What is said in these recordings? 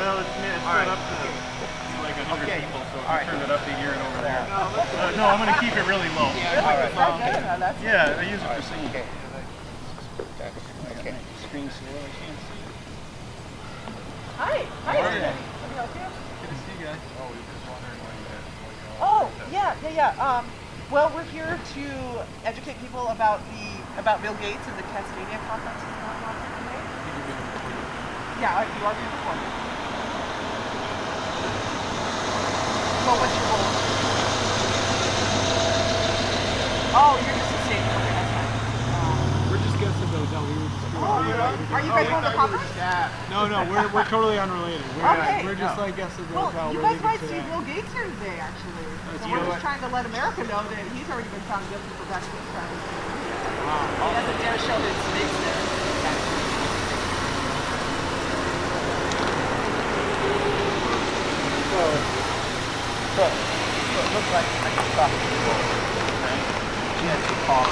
Well, it's set up to like 100 people, so if you turn it up to here and over there. No, I'm going to keep it really low. Yeah, I use it for singing. Okay. Screen so low I can't see it. Hi, everybody. Let me help you. Good to see you guys. Oh, we were just wondering where you guys were. Oh, yeah. Well, we're here to educate people about Bill Gates and the Cascadia conference that's going on here today. Yeah, you are being recorded. Well, what's your role? Oh, you're just a state. Okay, that's fine. We're just guests of those. We were just Are you guys on the conference? No, we're totally unrelated. We're just like guests of the hotel. You guys might see Bill Gates here today, actually. So we're just trying to let America know that he's already been found guilty for sexual crimes. He doesn't dare show his face there. So it looks like I can stop the people. She has to call.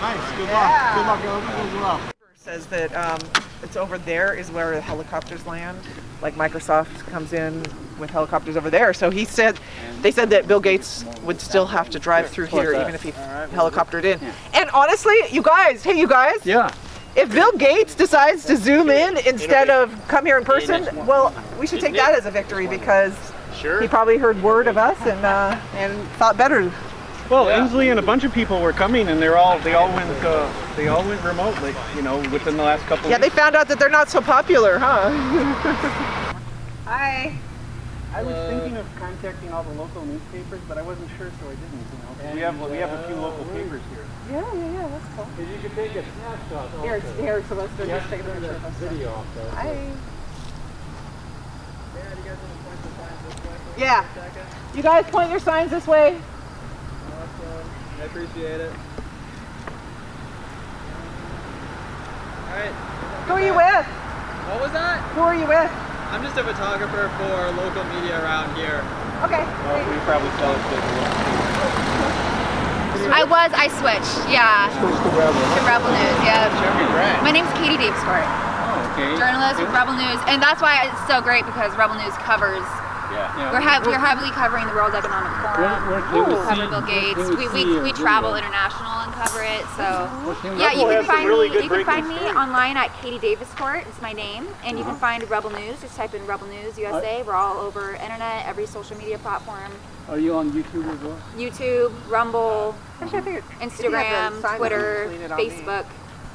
Nice, good luck. Good luck, everything goes well. Says that it's over there is where the helicopters land. Like Microsoft comes in with helicopters over there. So he said, they said that Bill Gates would still have to drive through here even if he helicoptered in. And honestly, you guys, yeah. If Bill Gates decides to zoom in instead of come here in person, well, we should take that as a victory because he probably heard word of us and thought better. Well, Inslee and a bunch of people were coming, and they all went remotely, you know, within the last couple. Yeah, weeks. They found out that they're not so popular, huh? Hi. I was thinking of contacting all the local newspapers, but I wasn't sure, so I didn't. You know, we have a few local papers here. Yeah, that's cool. Because you could take a snapshot. Here, so let's just take a picture of us. Video off though. Hi. Yeah. You guys point your signs this way. I appreciate it. All right. Who are you with? What was that? Who are you with? I'm just a photographer for local media around here. Okay. Well, we probably sell it to I switched, yeah. You switched to Rebel. To Rebel News, yeah. Right. My name's Katie Daviscourt. Oh, okay. Journalist with Rebel News, and that's why it's so great because Rebel News covers. Yeah. We're heavily covering the World Economic Forum. We cover Bill Gates. We travel international and cover it. So yeah, you can find me online at Katie Daviscourt. It's my name, and you can find Rebel News. Just type in Rebel News USA. We're all over internet, every social media platform. Are you on YouTube as well? YouTube, Rumble, Instagram, Twitter, Facebook,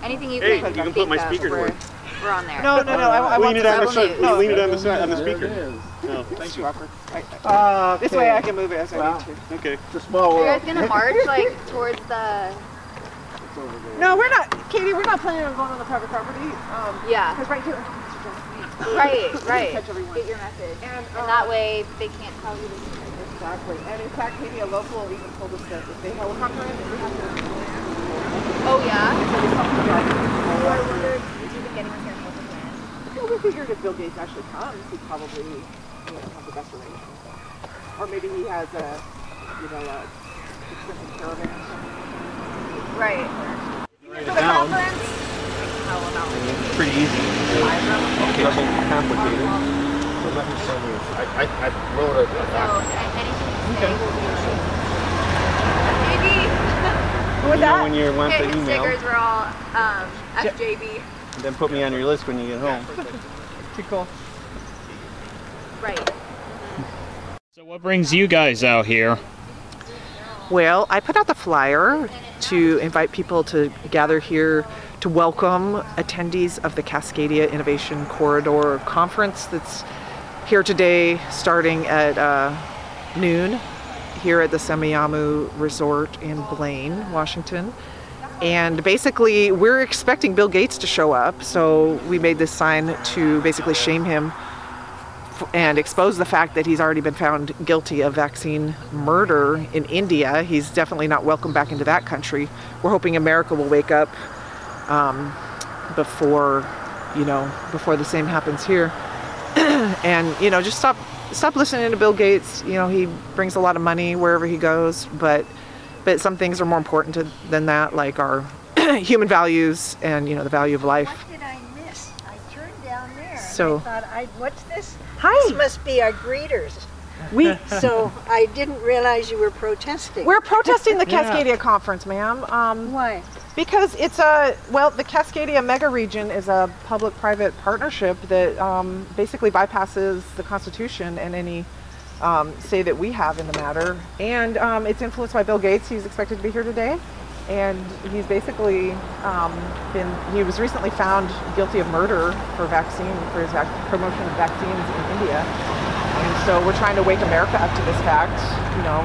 anything you can. Hey, you can put my speaker to work. We're on there. No. I want to lean it on the side on the speaker. No, thank you. This way I can move it as I need to. Okay. It's a small world. Are you guys gonna march like towards the? It's over there. No, we're not, Katie. We're not planning on going on the private property. Yeah. Because right here. Right. Catch everyone. Get your message. And that way they can't tell you this. Exactly. And in fact, Katie, a local even told us that if they helicopter in, we have to. Oh yeah. So we figured if Bill Gates actually comes, he probably has the best arrangement. Or maybe he has a, expensive caravan or something. Right. For the conference? Pretty easy. Okay. Nothing complicated. So let me show you. I wrote a document. Okay. Maybe. Who was that? When you went to email. Stickers were all FJB. Then put me on your list when you get home. Too cool. Right. So what brings you guys out here? Well, I put out the flyer to invite people to gather here to welcome attendees of the Cascadia Innovation Corridor Conference that's here today starting at noon here at the Semiahmoo Resort in Blaine, Washington. And basically, we're expecting Bill Gates to show up, so we made this sign to basically shame him and expose the fact that he's already been found guilty of vaccine murder in India. He's definitely not welcome back into that country. We're hoping America will wake up before the same happens here. And, just stop listening to Bill Gates. He brings a lot of money wherever he goes, but some things are more important than that, like our human values and the value of life. What did I miss? I turned down there. So I thought, what's this? Hi. This must be our greeters. So I didn't realize you were protesting. We're protesting the Cascadia Conference, ma'am. Why? Because it's a, well, the Cascadia Mega Region is a public-private partnership that basically bypasses the Constitution and any say that we have in the matter. And it's influenced by Bill Gates. He's expected to be here today. And he's basically he was recently found guilty of murder for his promotion of vaccines in India. And so we're trying to wake America up to this fact, you know.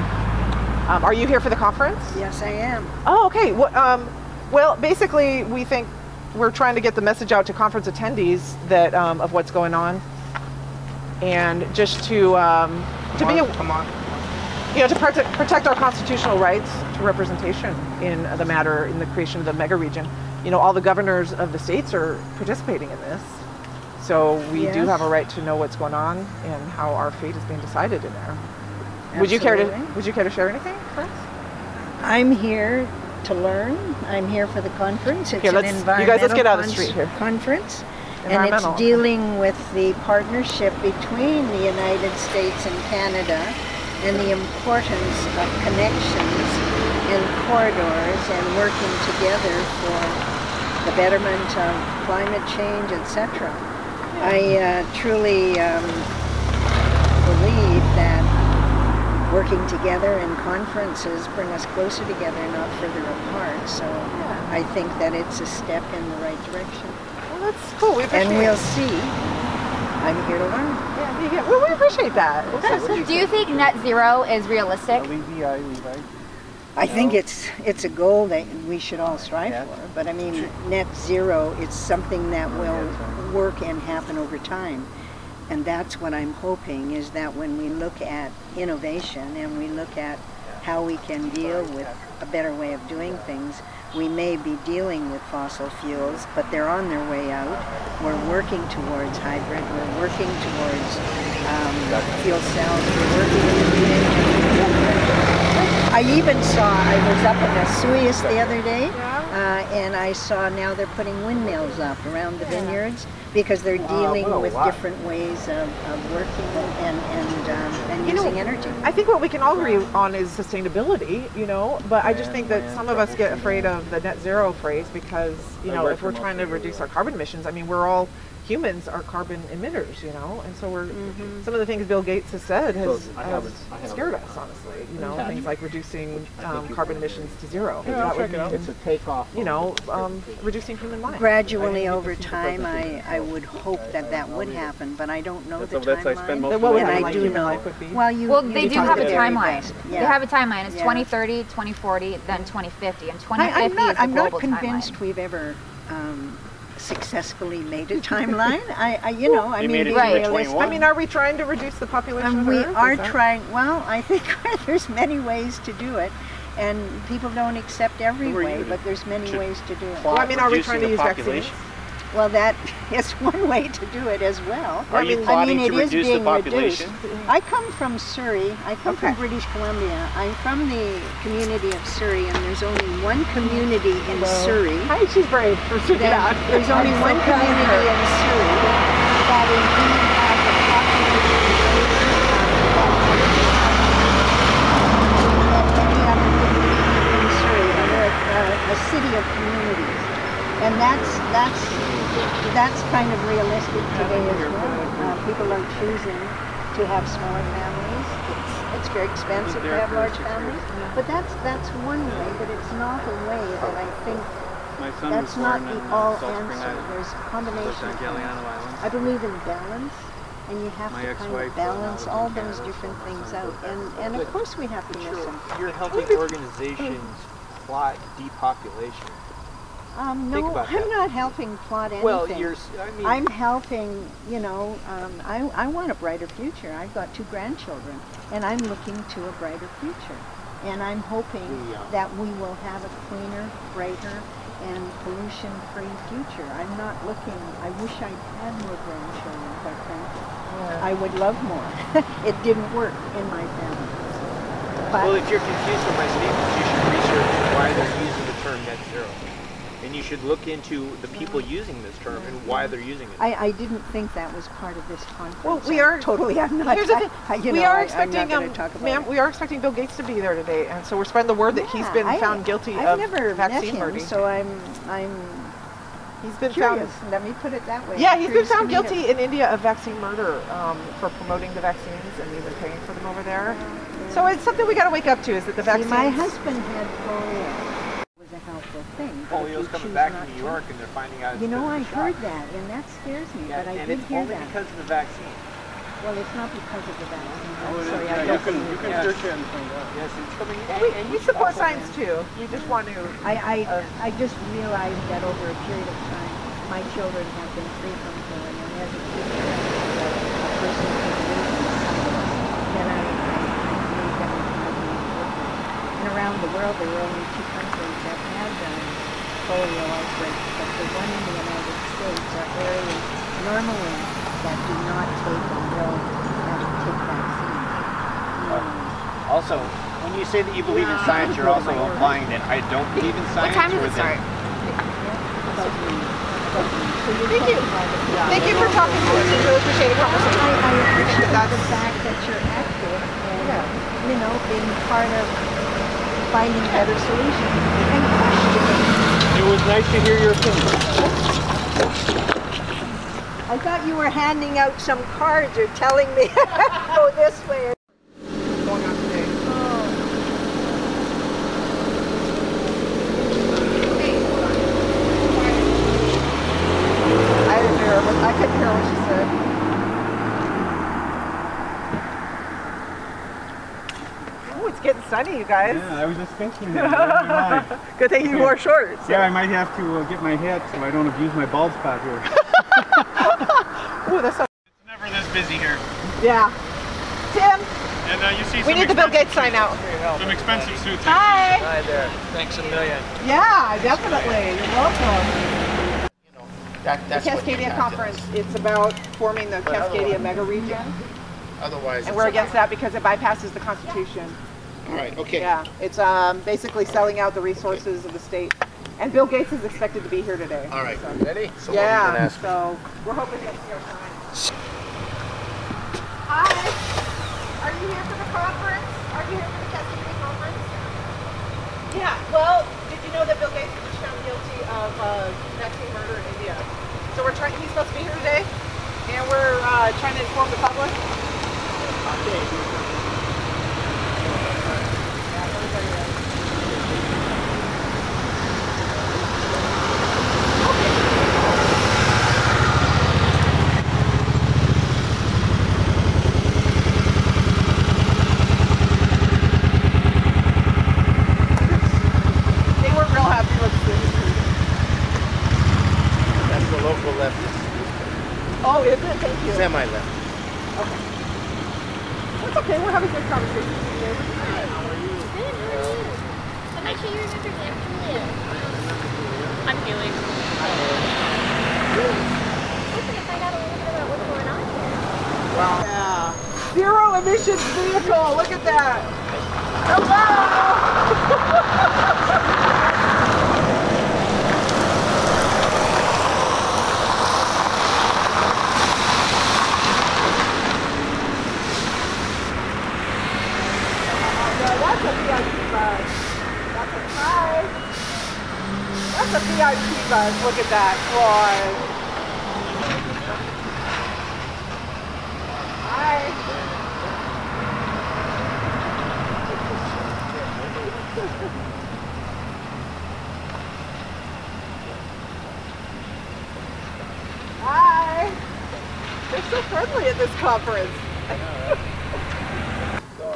Are you here for the conference? Yes, I am. Oh, okay. Well, basically, we think we're trying to get the message out to conference attendees that of what's going on, and just to protect our constitutional rights to representation in the matter, in the creation of the mega region. You know, all the governors of the states are participating in this. So we do have a right to know what's going on and how our fate is being decided in there. Absolutely. Would you care to share anything for us? I'm here to learn. I'm here for the conference. It's an environmental conference, and it's dealing with the partnership between the United States and Canada and the importance of connections and corridors and working together for the betterment of climate change, etc. I truly believe that working together in conferences bring us closer together, not further apart. So I think that it's a step in the right direction. Well, that's cool. We appreciate it. And we'll see. I'm here to learn. Yeah, yeah. Well, we appreciate that. Do you think net zero is realistic? I think it's a goal that we should all strive for, but I mean, net zero is something that will work and happen over time. And that's what I'm hoping, is that when we look at innovation and we look at how we can deal with a better way of doing things, we may be dealing with fossil fuels, but they're on their way out. We're working towards hybrid, we're working towards fuel cells, we're working towards. I even saw, I was up in Cascadia the other day, and I saw now they're putting windmills up around the vineyards because they're dealing with different ways of working and using energy. I think what we can all agree on is sustainability, you know, but I just think that some of us get afraid of the net zero phrase because, you know, if we're trying to reduce our carbon emissions, I mean, we're all humans are carbon emitters, you know, and so we're some of the things Bill Gates has said has scared us, honestly, you know, things like reducing carbon emissions to zero. Yeah, that would be, it's a takeoff, you know, reducing human life. Gradually over time, I would hope that that would happen, but I don't know the timeline. Well, they do have a timeline. They have a timeline. It's 2030, 2040, then 2050, and 2050 is the global timeline. I'm not convinced we've ever successfully made a timeline. I mean, are we trying to reduce the population of Earth? We are trying. Well, I think there's many ways to do it, and people don't accept every way, but there's many ways to do it. Well, I mean, are we trying to use vaccines? Well, that is one way to do it as well. Are you plotting to reduce the population? I come from Surrey. I come from British Columbia. I'm from the community of Surrey, and there's only one community in Surrey. Hi, she's brave for Surrey. There's only one community in Surrey that indeed has a population in Surrey, and they're a city of communities, and that's kind of realistic today as well. People are choosing to have smaller families. It's very expensive to have large families, but that's one way. But it's not a way that I think. That's not the all answer. There's a combination of things. I believe in balance, and you have to kind of balance all those different things out. And of course we have to listen. You're helping organizations plot depopulation. No, I'm not helping plot anything. Well, I'm helping, you know, I want a brighter future. I've got two grandchildren, and I'm looking to a brighter future. And I'm hoping that we will have a cleaner, brighter, and pollution-free future. I'm not looking, I wish I had more grandchildren, quite frankly. I would love more. It didn't work in my family. But, well, if you're confused with my statements, you should research why they're using the term net zero. And you should look into the people using this term and why they're using it. I didn't think that was part of this conference. Well, we are totally. I'm not. Here's the thing. Ma'am, we are expecting Bill Gates to be there today, and so we're spreading the word that he's been found guilty of vaccine murder. So he's been curious. Found. Let me put it that way. Yeah, he's been found guilty in India of vaccine murder for promoting the vaccines and even paying for them over there. So it's something we got to wake up to. Is that the vaccine? My husband had polio. A helpful thing. Polio's coming back to New York, and they're finding out. You know, I heard that, and that scares me. Yeah, but I did hear that. And it's only because of the vaccine. Well, it's not because of the vaccine. Oh, sorry, you can search it and find out. Yes, it's coming. And we support science too. We just want to. I just realized that over a period of time, my children have been free from polio, and as a teacher, a person who believes that I believe that we can be important. And around the world, there were only 2 countries that have done polio outbreaks, but the one in the United States are very normally that do not take and don't take vaccines. Also, when you say that you believe in science, you're also implying that I don't believe in science. What time does it start? Thank you. Thank you for talking to us. We really appreciate the conversation. I appreciate the fact that you're active and, you know, being part of finding better solutions and questioning. It was nice to hear your opinion. I thought you were handing out some cards or telling me go this way. What's going on today? Oh. I didn't hear her, but I couldn't hear what she said. Getting sunny, you guys. Yeah, I was just thinking that. Good thing you wore shorts. Yeah, I might have to get my hat so I don't abuse my bald spot here. Ooh, that's so. It's never this busy here. Yeah. Tim. And you see. We need the Bill Gates sign out. Some expensive suits. Hi. Hi there. Thanks a million. Yeah, definitely. You're welcome. You know, that's the Cascadia conference. It's about forming the Cascadia Mega Region. Otherwise, and we're against that because it bypasses the Constitution. All right, okay. Yeah, it's basically selling out the resources of the state. And Bill Gates is expected to be here today. All right, so. Ready? So yeah, so we're hoping to see our sign. Hi, are you here for the conference? Are you here for the Cascadia conference? Yeah, well, did you know that Bill Gates was found guilty of vaccine murder in India? So we're trying, he's supposed to be here today, and we're trying to inform the public. Okay. Look at that, boy. Hi. Hi. They're so friendly at this conference.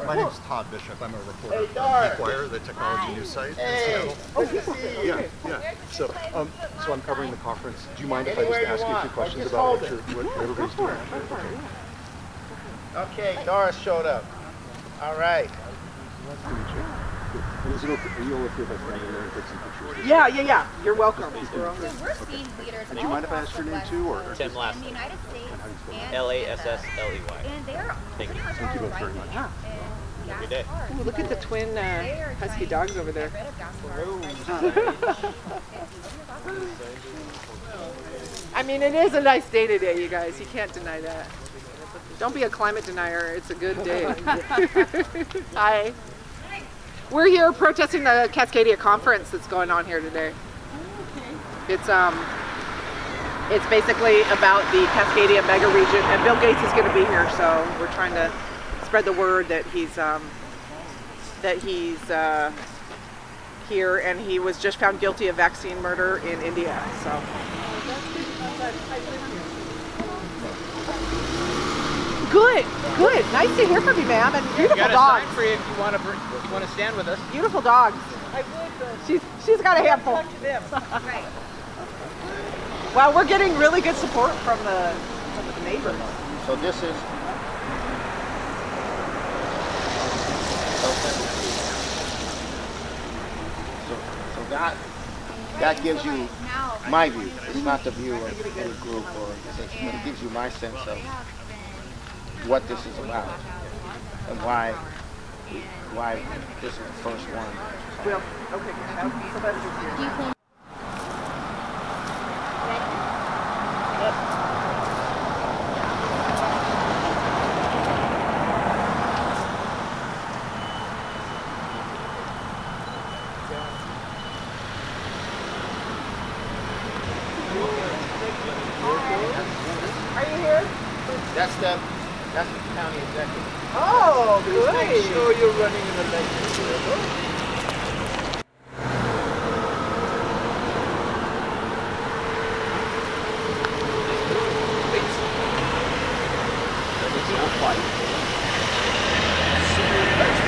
My name's Todd Bishop. I'm a reporter from Acquire, the technology news site in Seattle. Oh, good to see you. Yeah. So I'm covering the conference. Do you mind if I just ask you a few questions about what everybody's doing? Okay, Doris showed up. All right. Nice to meet you. Is it okay? Are you okay if I stand in there and take some pictures? Yeah. You're welcome. We're seed leaders. Do you mind if I ask your name too, or Tim Lassley? In the United States, L-A-S-S-L-E-Y. And they are pretty much all right. Thank you both very much. every day. Ooh, look at the twin husky dogs over there. I mean, it is a nice day today, you guys. You can't deny that. Don't be a climate denier. It's a good day. Hi. We're here protesting the Cascadia conference that's going on here today. It's basically about the Cascadia Mega Region, and Bill Gates is going to be here, so we're trying to spread the word that he's here, and he was just found guilty of vaccine murder in India. So. Good, good. Nice to hear from you, ma'am. And beautiful dogs. Sign for you if you want to stand with us. Beautiful dogs. I would. She's got a handful. Talk to them. Right. Well, we're getting really good support from the neighbors. So this is. So that gives you my view. It's not the view of any group or organization, but it gives you my sense of what this is about and why this is the first one. Well, okay, so that is here. Are you here? That's them. That's the county executive. Oh, good. Make sure you're running an election.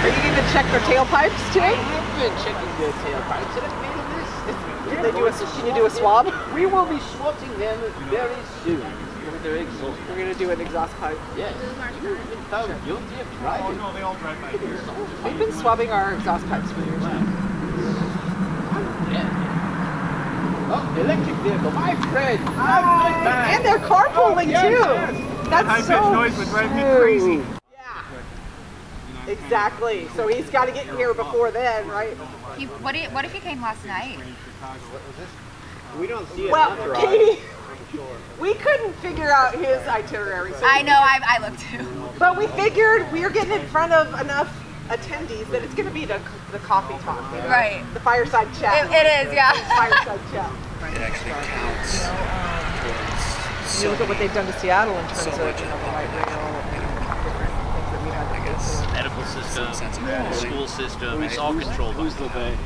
Are you going to check their tailpipes today? I have been checking their tailpipes. Can you do a swab? We will be swatting them very soon. We're going to do an exhaust pipe. Yes. Oh, no, they all drive by here. We've been swabbing our exhaust pipes for years. Oh, electric vehicle. My friend. Hi. And they're carpooling, too. Yes. That's so noise would drive me crazy. Yeah. Exactly. So he's got to get here before then, right? What if he came last night? What was this? We don't see it. Well, Katie. We couldn't figure out his itinerary. So I know, I looked too. But we figured we were getting in front of enough attendees that it's going to be the coffee talk. Right. The fireside chat. It is, yeah. Fireside chat. It actually counts. You look at what they've done to Seattle in terms of the light rail. I guess. Medical system, school system, it's all controlled by the government.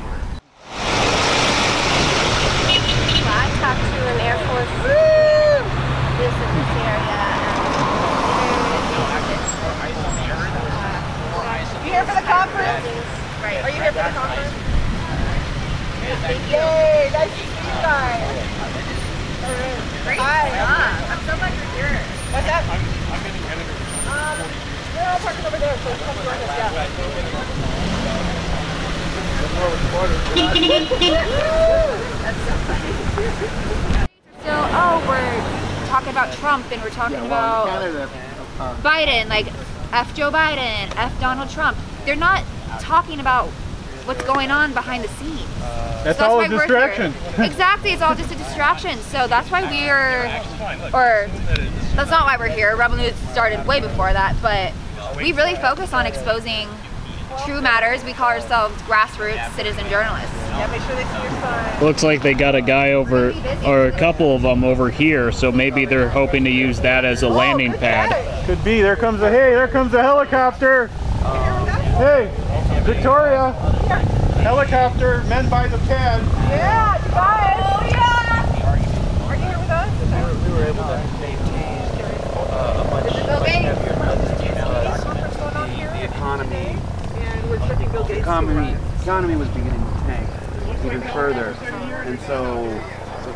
I talked to an Air Force base in this area. You here for the conference? Right. Are you here for the conference? Yay! Nice to see you guys. Great. Hi. I'm so glad you're here. What's up? I'm in Canada. They're all parking over there, so come join us. That's so funny. So, we're talking about Trump, and we're talking about Biden, like F Joe Biden, F Donald Trump. They're not talking about what's going on behind the scenes. That's all a distraction. Exactly, it's all just a distraction. So that's why that's not why we're here. Rebel News started way before that, but we really focus on exposing true matters. We call ourselves grassroots citizen journalists. Yeah, make sure they see your sign. Looks like they got a guy over, or a couple of them over here, so maybe they're hoping to use that as a landing pad. Could be. There comes a helicopter. Hey, Victoria, helicopter, men by the pad. Yeah, Dubai. Oh, yeah. Are you here with us? We were able to maintain a bunch of the economy. The economy was beginning to tank even further, and so you know,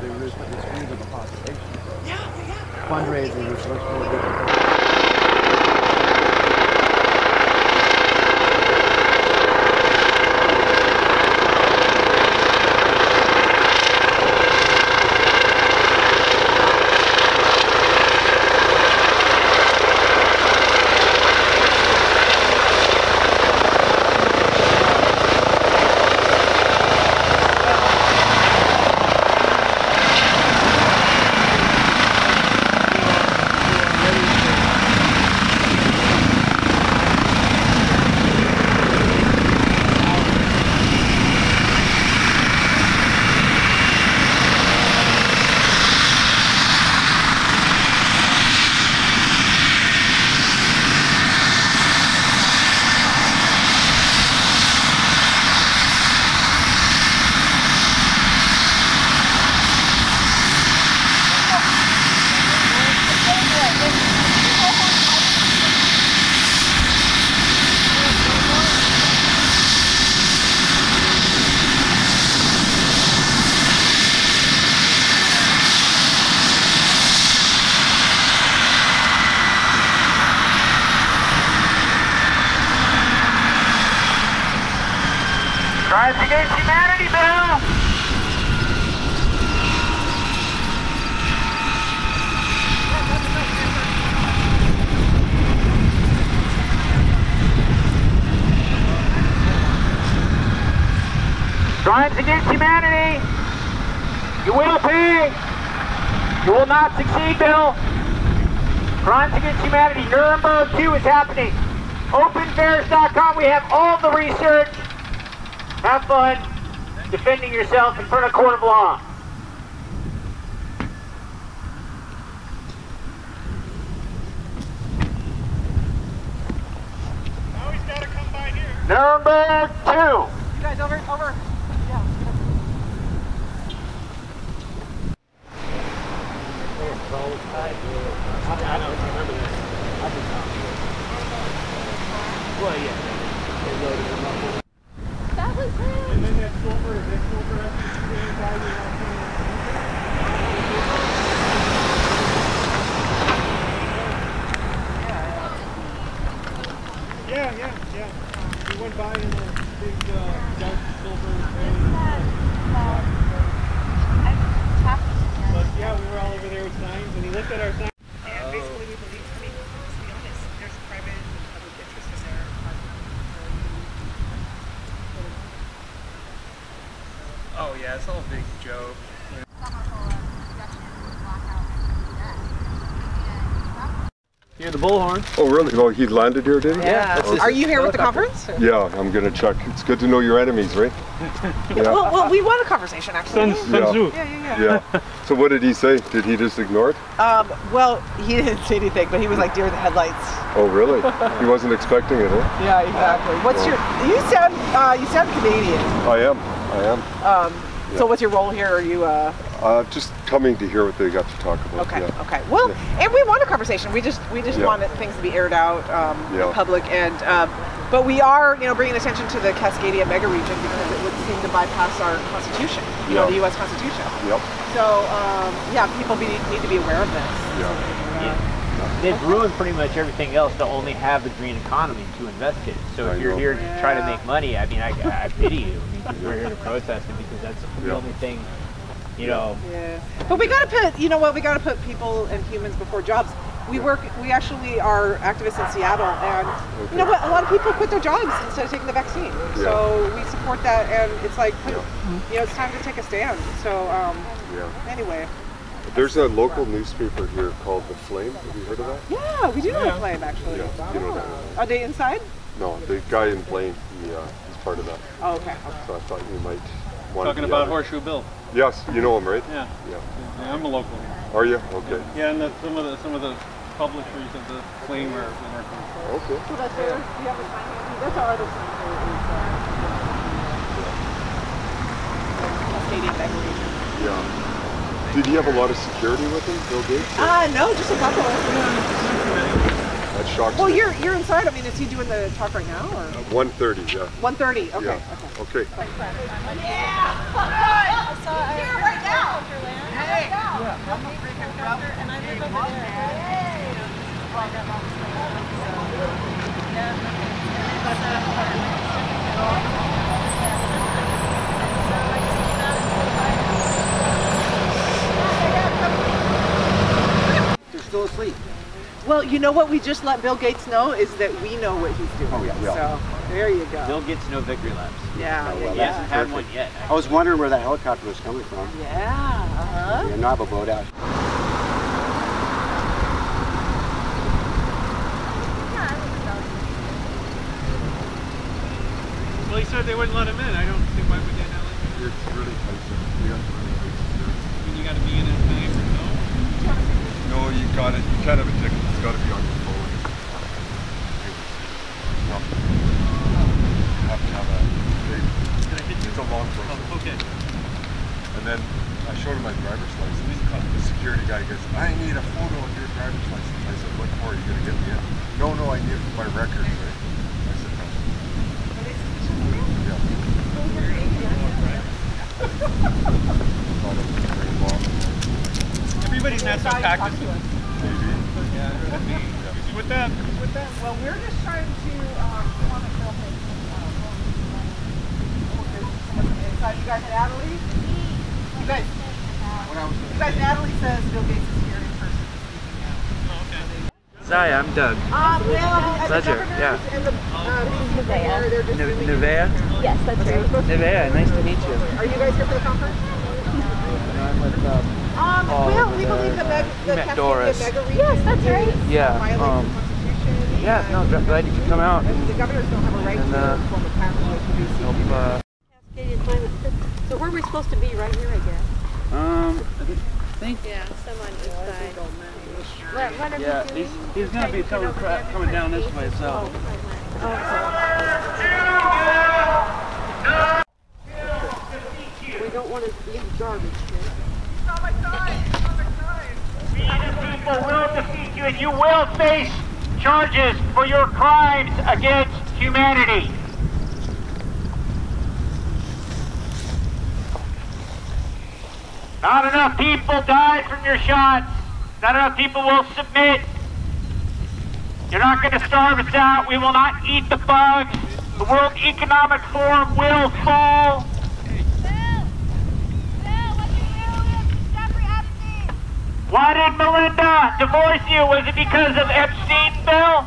there was this need of a population. Yeah. Fundraising was much more difficult. Rise against humanity, Bill! Crimes against humanity, you will pay. You will not succeed, Bill. Crimes against humanity, Nuremberg 2 is happening. Openfairs.com, we have all the research. Have fun defending yourself in front of a court of law. Now he's got to come by here. Nuremberg 2. You guys, over. I don't remember this. I've been down here. Well, yeah. That was good. And then that silver, is that silver after the Yeah. We went by in the big dark silver train. But yeah, we were all over there with signs, and he looked at our signs. Yeah, it's all a big joke. Hear the bullhorn. Oh, really? Oh, he landed here, did he? Yeah. Okay. Are you here with the conference? Yeah, I'm going to check. It's good to know your enemies, right? Yeah. Well, we want a conversation, actually. Yeah. So what did he say? Did he just ignore it? Well, he didn't say anything, but he was like deer in the headlights. Oh, really? He wasn't expecting it, huh? Yeah, exactly. What's you sound Canadian. I am. So what's your role here? Are you just coming to hear what they got to talk about. Okay, yeah. Okay. Well, yeah. And we want a conversation. We just wanted things to be aired out in public, and but we are, you know, bringing attention to the Cascadia Mega Region because it would seem to bypass our Constitution, you know, the U.S. Constitution. Yep. So yeah, people need to be aware of this. They've ruined pretty much everything else to only have the green economy to invest in. So if you're here to try to make money, I mean, I pity you. I mean, we're here to protest it because that's the only thing, you know. Yeah. But we gotta put, you know what? We gotta put people and humans before jobs. We actually are activists in Seattle, and you know what? A lot of people quit their jobs instead of taking the vaccine. So we support that, and it's like, you know, it's time to take a stand. So anyway. There's a local newspaper here called the Flame. Have you heard of that? Yeah, we do know the Flame, actually. Yeah, you know that. Are they inside? No, the guy in Blaine, he's part of that. Oh, okay. So I thought you might want to talking about Horseshoe Bill. Yes, you know him, right? Yeah, I'm a local. Are you? Okay. Yeah, and some of the publishers of the Flame are American. Okay. So that's where you have a sign. That's our other sign. Yeah. Did he have a lot of security with him, Bill Gates? No, just a couple. That shocks me. Well, you're inside. I mean, is he doing the talk right now? Or? 1:30, yeah. 1:30, okay. Yeah. Okay. Yeah! I'm here right now! Hey! I'm a freaking brother, and I live over there. Hey! This is why I got lost. Still asleep. Well, you know what we just let Bill Gates know is that we know what he's doing. Oh, yeah. So there you go. Bill Gates, no victory laps. Yeah. He hasn't had one yet. Actually. I was wondering where that helicopter was coming from. Yeah. Yeah, not a boat out. Well, he said they wouldn't let him in. I don't think why would they not let him in. It's really expensive. I mean, you got to be in it. No, you got it. You can't have a ticket. It's got to be on your phone. You have to have a ticket. It's a long process. Okay. And then I showed him my driver's license. The security guy goes, "I need a photo of your driver's license." I said, "What for? Are you going to get me in?" No, I need it for my records, right? I said, "No." Everybody's not so tactical. Yeah, with them. Well, we're just trying to. got Natalie. You guys, Natalie says Bill Gates is here in person. Oh, okay. Sorry, I'm Doug. Ledger, yeah. Nevaeh? Yes, that's right. Nevaeh, nice to meet you. Are you guys here for the conference? Well, we believe the Cascadia Mega Region. Yes, that's right. Yeah. Yeah, no, glad you could come out. And the governors don't have a right to form a climate climate. So where are we supposed to be? Right here, I guess. I think. Yeah, some on each side. Yeah, he's gonna be coming down this way, so. Oh, okay. We don't want to leave garbage here. Stop my side! Stop my side! We the people will defeat you, and you will face charges for your crimes against humanity. Not enough people died from your shots. Not enough people will submit. You're not going to starve us out. We will not eat the bugs. The World Economic Forum will fall. Bill, what did you do with Jeffrey Epstein? Why did Melinda divorce you? Was it because of Epstein, Bill?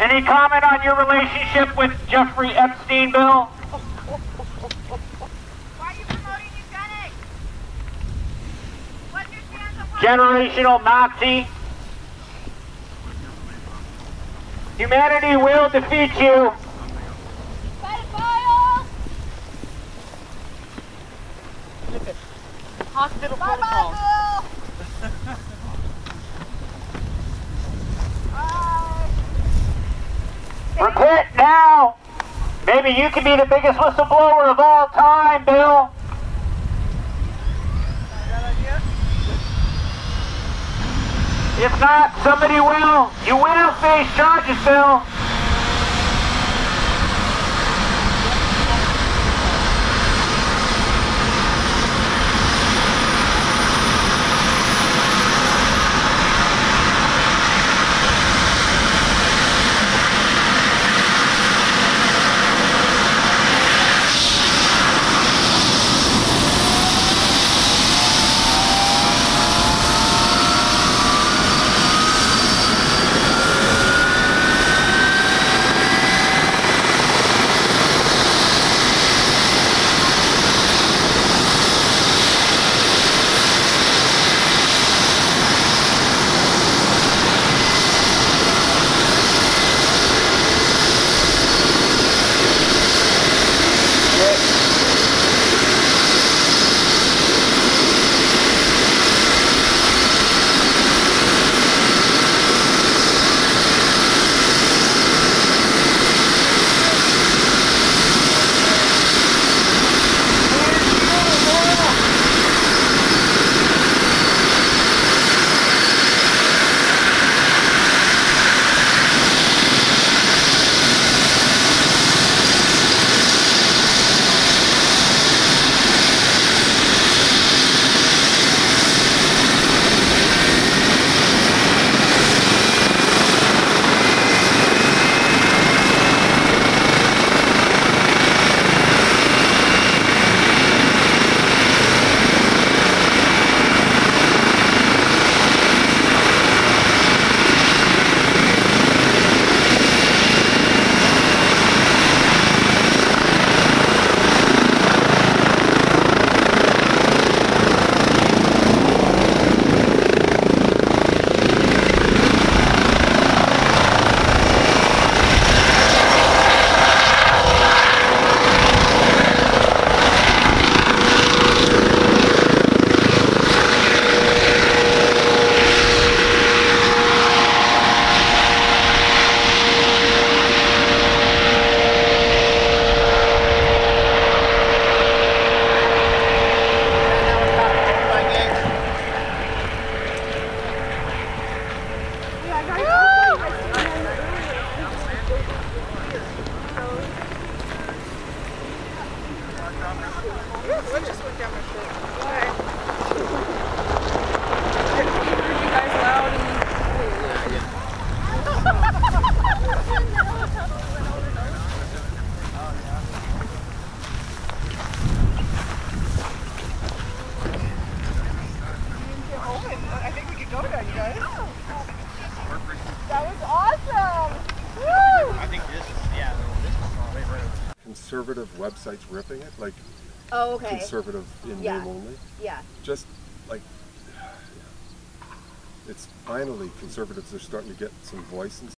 Any comment on your relationship with Jeffrey Epstein, Bill? Why are you promoting eugenics? What's your stance on generational Nazi? Humanity will defeat you. Pedophiles! Hospital protocol. Repent now! Maybe you can be the biggest whistleblower of all time, Bill! If not, somebody will! You will face charges, Bill! guys. That was awesome. Woo! I think this is, yeah, this is right. Conservative websites ripping it, like oh, okay. Conservative in yeah. name only. Yeah. Just like, yeah. It's finally conservatives are starting to get some voice and